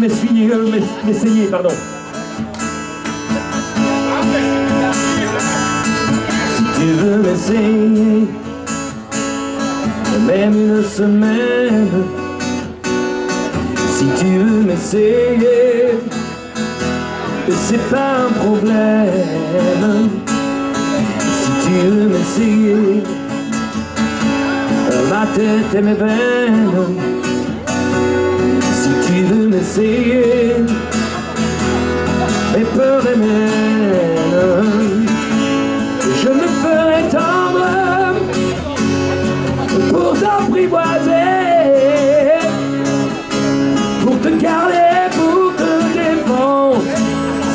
M'essayer, pardon. Si tu veux m'essayer, même une semaine. Si tu veux m'essayer, c'est pas un problème. Si tu veux m'essayer, ma tête et mes veines. Si tu veux m'essayer, mes peurs et miennes, je me ferai tendre pour t'apprivoiser, pour te garder, pour te défendre.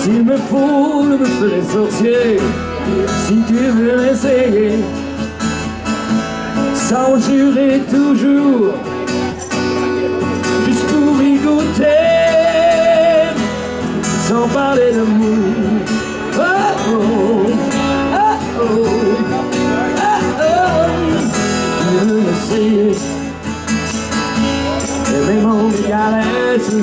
S'il me faut, je me ferai sorcier. Si tu veux m'essayer, sans jurer toujours, juste pour rigoter, sans parler d'amour. Oh oh, oh oh, oh oh. Tu veux m'essayer, mais mon galette,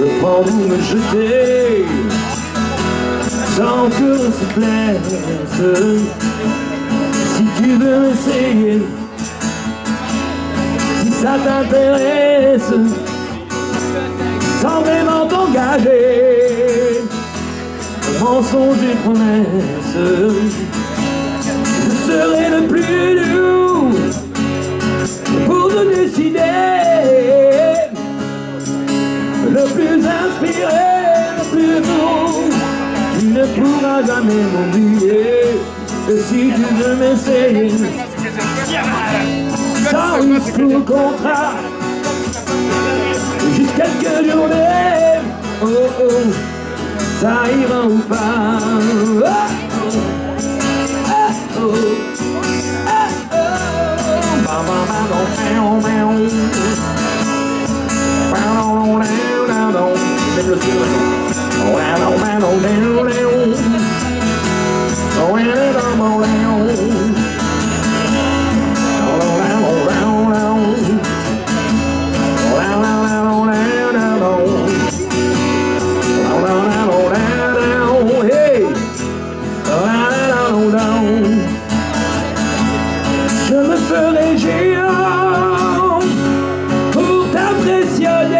me prendre ou me jeter, sans que l'on se plaise. Si tu veux essayer, si ça t'intéresse, sans vraiment t'engager, mensonges et promesses, je serai le plus doux pour te décider, le plus inspiré, le plus doux, tu ne pourras jamais m'oublier. Si tu veux m'essayer, sans risque ou contrat, juste quelques journées, oh oh, ça ira ou pas. Oh oh, oh oh. Oh, and it all round, je me ferai géant pour t'impressionner.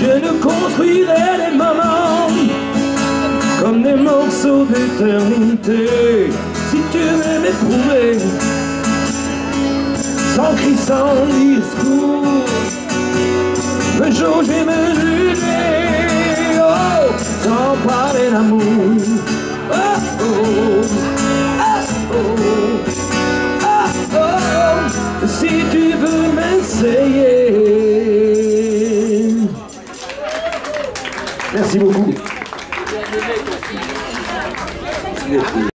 Je ne construirai les moments comme des morceaux d'éternité. Si tu veux m'éprouver, sans cri, sans discours, me jauger, me juger, oh, sans parler d'amour. Oh oh, oh oh, oh oh. Si tu veux m'essayer. Merci beaucoup. Merci.